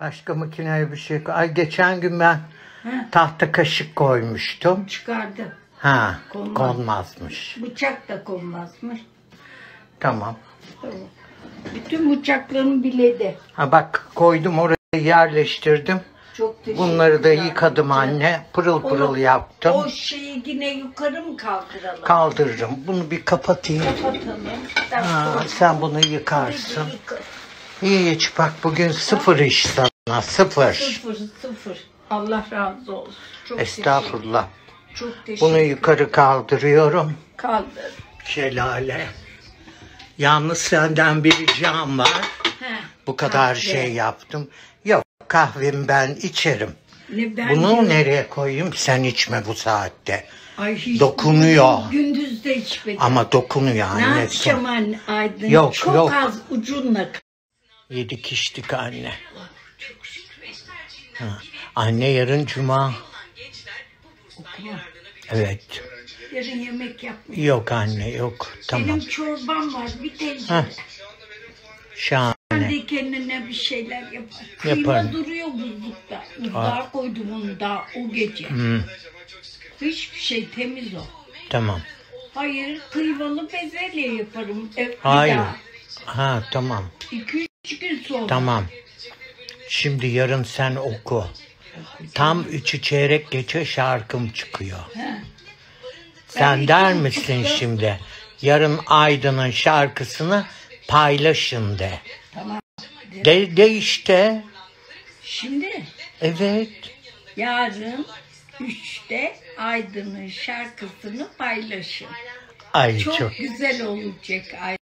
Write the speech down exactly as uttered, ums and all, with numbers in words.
Başka makineye bir şey... Ay geçen gün ben He. tahta kaşık koymuştum. Çıkardım. Ha, Konmaz. konmazmış. Bıçak da konmazmış. Tamam. Tamam. Bütün bıçaklarım biledi. Ha bak, koydum oraya, yerleştirdim. Çok teşekkür ederim. Bunları da yıkadım canım. Anne. Pırıl pırıl o, yaptım. O şeyi yine yukarı mı kaldıralım? Kaldırırım. Bunu bir kapatayım. Kapatalım. Ha, sen bunu yıkarsın. İyi hiç bak, bugün sıfır iş sana. Sıfır. Sıfır sıfır. Allah razı olsun. Çok Estağfurullah. Çok teşekkür ederim. Bunu yukarı kaldırıyorum. Kaldır. Şelale. Yalnız senden bir ricam var. Heh, bu kadar kahve. şey yaptım. Yok, kahvemi ben içerim. Ne, ben Bunu diyorum. nereye koyayım? Sen içme bu saatte. Ay, hiç dokunuyor. Gündüz de içmedim. Ama dokunuyor anne. Ne yapacağım anne Aydın? Yok, Çok yok. az ucunla. Yedik içtik anne. Çok şükür. Ha. Anne yarın cuma. Okuma. Evet. Yarın yemek yapmayayım. Yok anne, yok. Tamam. Benim çorbam var, bir tencere. Şahane. Ben de kendine bir şeyler yapar. Kıyma duruyor buzlukta. Buzluğa koydum onu daha o gece. Hmm. Hiçbir şey, temiz o. Tamam. Hayır, kıymalı bezelye yaparım. E, Hayır. Daha. Ha tamam. İki üç gün sonra. Tamam. Şimdi yarın sen oku. Tam üçü çeyrek geçe şarkım çıkıyor. He. Sen der misin şimdi? Yarın Aydın'ın şarkısını paylaşın de. Tamam. De, de işte. Şimdi? Evet. Yarın üçte Aydın'ın şarkısını paylaşın. Ay, çok, çok güzel olacak Aydın.